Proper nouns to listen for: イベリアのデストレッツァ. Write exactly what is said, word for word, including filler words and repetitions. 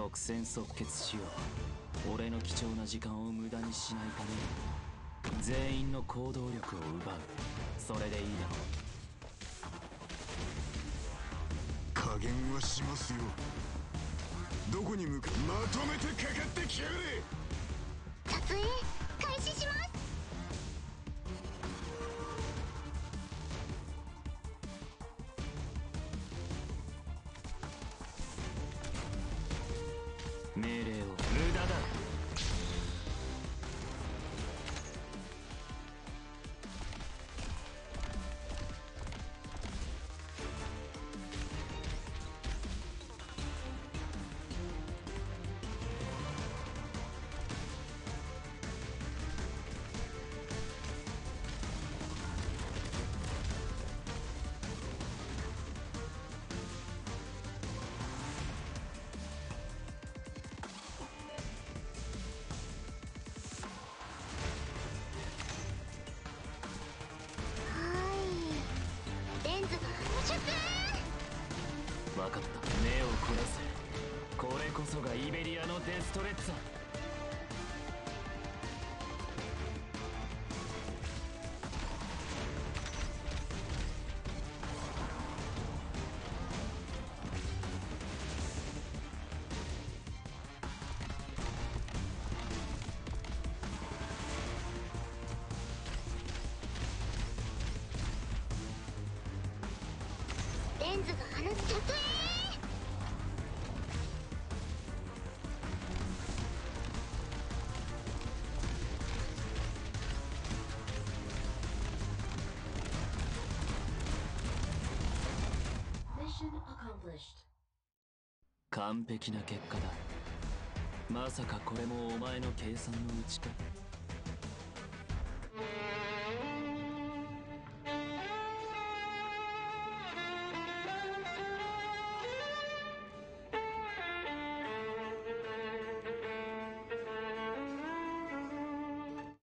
即戦即決しよう。俺の貴重な時間を無駄にしないために全員の行動力を奪う。それでいいだろう。加減はしますよ。どこに向かう。まとめてかかってきやがれ。撮影開始します。命令を無駄だ。分かった。目を凝らせ。これこそがイベリアのデストレッツァ。レンズが放つ撮影。完璧な結果だ。まさかこれもお前の計算のうちか。